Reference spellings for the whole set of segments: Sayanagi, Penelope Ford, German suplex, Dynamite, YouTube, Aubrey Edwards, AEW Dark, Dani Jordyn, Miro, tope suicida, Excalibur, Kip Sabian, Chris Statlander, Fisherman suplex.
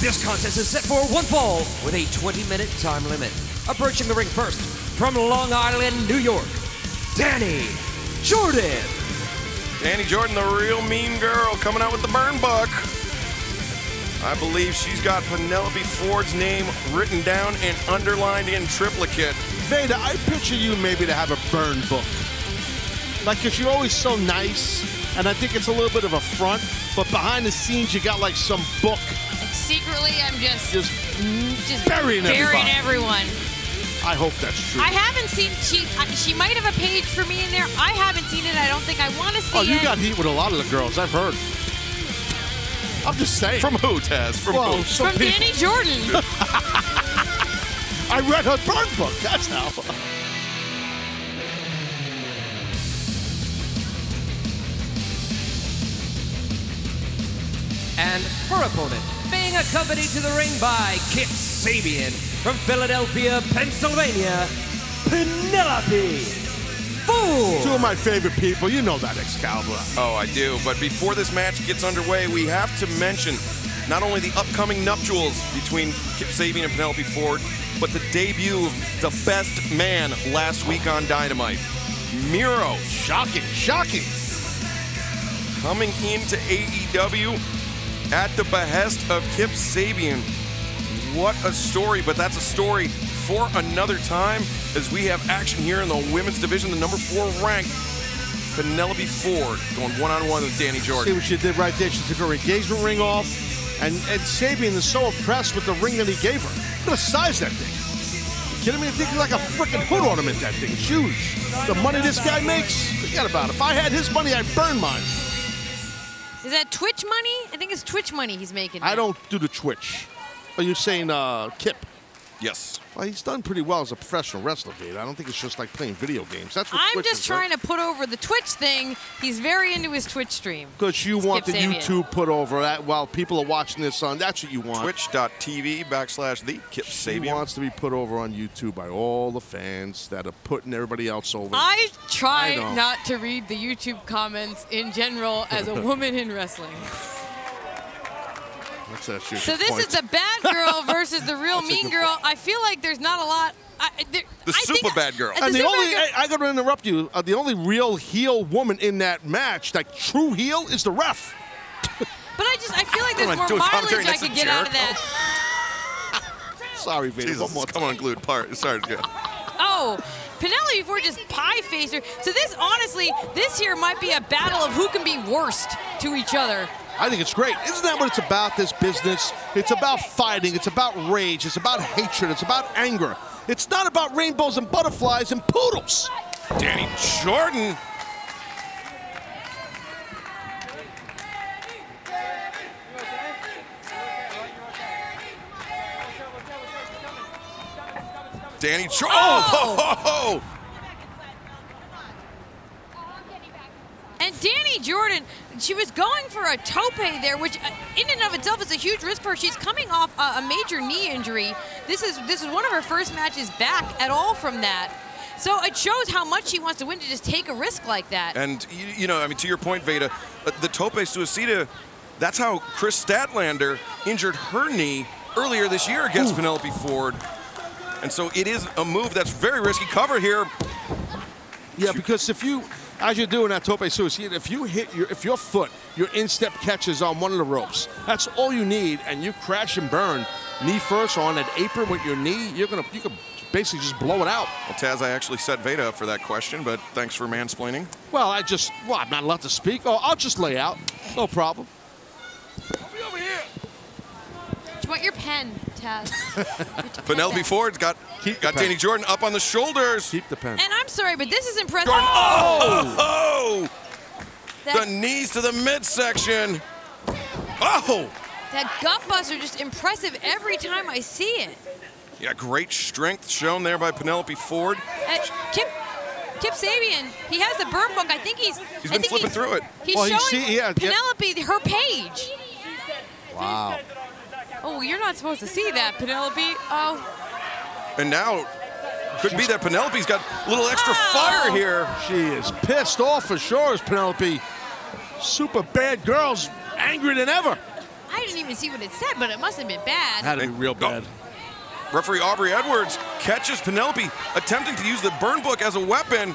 This contest is set for one fall with a 20-minute time limit. Approaching the ring first, from Long Island, New York, Dani Jordyn. Dani Jordyn, the real mean girl, coming out with the burn book. I believe she's got Penelope Ford's name written down and underlined in triplicate. Veda, I picture you maybe to have a burn book. Like, because you're always so nice, and I think it's a little bit of a front, but behind the scenes you got like some book. Secretly, I'm just burying everyone. I hope that's true. I haven't seen, she might have a page for me in there. I haven't seen it. I don't think I want to see it. Oh, you got heat with a lot of the girls, I've heard. I'm just saying. From who, Taz? From who? From Dani Jordyn. I read her burn book, that's how. And her opponent, being accompanied to the ring by Kip Sabian from Philadelphia, Pennsylvania, Penelope Ford. Two of my favorite people, you know that, Excalibur. Oh, I do, but before this match gets underway, we have to mention not only the upcoming nuptials between Kip Sabian and Penelope Ford, but the debut of the best man last week on Dynamite, Miro. Shocking, shocking. Coming into AEW, at the behest of Kip Sabian. What a story, but that's a story for another time, as we have action here in the women's division, the number 4 ranked Penelope Ford going one-on-one with Dani Jordyn. See what she did right there. She took her engagement ring off, and Sabian is so impressed with the ring that he gave her. Look at the size that thing. You kidding me? I think it's like a freaking hood ornament, that thing. It's huge. The money this guy makes, forget about it. If I had his money, I'd burn mine. Is that Twitch money? I think it's Twitch money he's making. I don't do the Twitch. Are you saying Kip? Yes. Well, he's done pretty well as a professional wrestler, dude. I don't think it's just like playing video games. That's what I'm just trying to put over the Twitch thing. He's very into his Twitch stream. Because you want the YouTube put over that while people are watching this on. That's what you want. Twitch.tv/TheKipSabian. He wants to be put over on YouTube by all the fans that are putting everybody else over. I try not to read the YouTube comments in general as a woman in wrestling. So this is the bad girl versus the real mean girl. I feel like there's not a lot. I think the super bad girl. And the only, I got to interrupt you. The only real heel woman in that match, like true heel, is the ref. But I feel like there's more mileage I could get out of that. Sorry, Vader. Jesus, one more time. Unglued part. Sorry, girl. Oh. Penelope Ford just pie-faced her. So this, honestly, this here might be a battle of who can be worst to each other. I think it's great. Isn't that what it's about, this business? It's about fighting, it's about rage, it's about hatred, it's about anger. It's not about rainbows and butterflies and poodles. Dani Jordyn. Dani Jordyn. Oh! And Dani Jordyn, she was going for a tope there, which in and of itself is a huge risk for her. She's coming off a major knee injury. This is one of her first matches back at all from that. So it shows how much she wants to win to just take a risk like that. And, you know, I mean, to your point, Veda, the tope suicida, that's how Chris Statlander injured her knee earlier this year against Penelope Ford. And so it is a move that's very risky. Cover here. Yeah, because if you... As you're doing that tope suicide, if you hit your, if your foot, your instep catches on one of the ropes, that's all you need, and you crash and burn, knee first on an apron with your knee, you can basically just blow it out. Well, Taz, I actually set Veda up for that question, but thanks for mansplaining. Well, I'm not allowed to speak. Oh, I'll just lay out, no problem. Over here. Do you want your pen, Taz? Penelope Ford's got Dani Jordyn up on the shoulders. Keep the pen. And I'm sorry, but this is impressive. Jordyn. Oh! The knees to the midsection. Oh! That gut buster, just impressive every time I see it. Yeah, great strength shown there by Penelope Ford. Kip Sabian, he has the burn book. I think he's been flipping through it. He's showing Penelope her page. Wow. Oh, you're not supposed to see that, Penelope. Oh. And now, could be that Penelope's got a little extra fire here. She is pissed off for sure, as Penelope. Super bad girl's angrier than ever. I didn't didn't even see what it said, but it must have been bad. That'd be real bad. Oh. Referee Aubrey Edwards catches Penelope attempting to use the burn book as a weapon.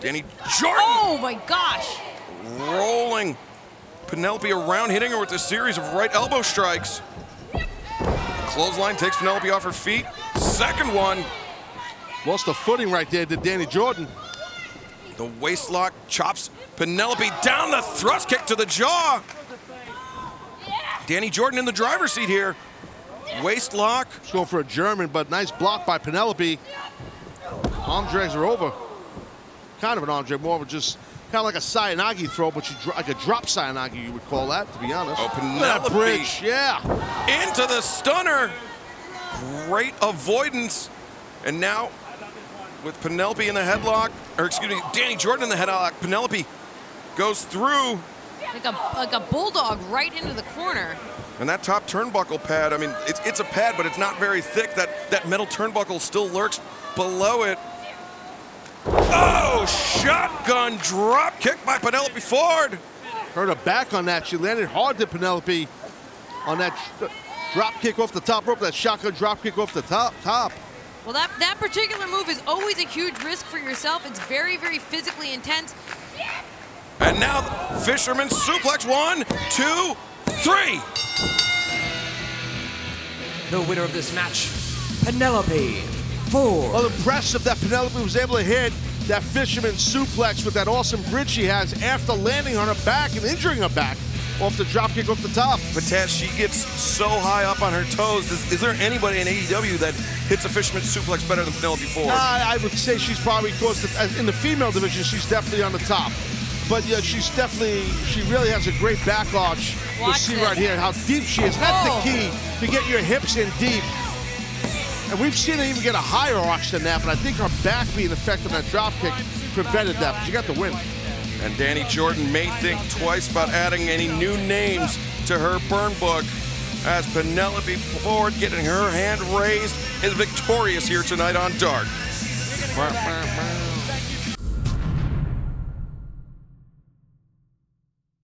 Dani Jordyn. Oh my gosh. Rolling Penelope around, hitting her with a series of right elbow strikes. Clothesline takes Penelope off her feet. Second one. Lost the footing right there to Dani Jordyn. The waist lock chops Penelope down, the thrust kick to the jaw. Dani Jordyn in the driver's seat here. Waist lock. She's going for a German, but nice block by Penelope. Arm drags her over. Kind of an arm drag, more of a just kind of like a Sayanagi throw, but like a drop Sayanagi, you would call that, to be honest. Oh, Penelope. Bridge, yeah. Into the stunner. Great avoidance. And now, with Penelope in the headlock, or excuse me, Dani Jordyn in the headlock, Penelope goes through. Like a bulldog right into the corner. And that top turnbuckle pad, I mean, it's a pad, but it's not very thick. That metal turnbuckle still lurks below it. Oh, shotgun drop kick by Penelope Ford. Hurt her back on that. She landed hard to Penelope on that drop kick off the top rope, that shotgun drop kick off the top. Well, that particular move is always a huge risk for yourself. It's very, very physically intense. And now, Fisherman suplex, 1, 2, 3. The winner of this match, Penelope Ford. Well, impressive that Penelope was able to hit that Fisherman suplex with that awesome bridge she has after landing on her back and injuring her back off the dropkick off the top. But Taz, she gets so high up on her toes. Is there anybody in AEW that hits a Fisherman suplex better than Penelope Ford? Nah, I would say she's probably, of course, in the female division, she's definitely on the top. But yeah, she's definitely, she really has a great back arch. You'll see right here how deep she is. That's the key, to get your hips in deep. And we've seen her even get a higher arch than that, but I think her back being effective on that drop kick prevented that, but she got the win. And Dani Jordyn may think twice about adding any new names to her burn book, as Penelope Ford, getting her hand raised, is victorious here tonight on Dark.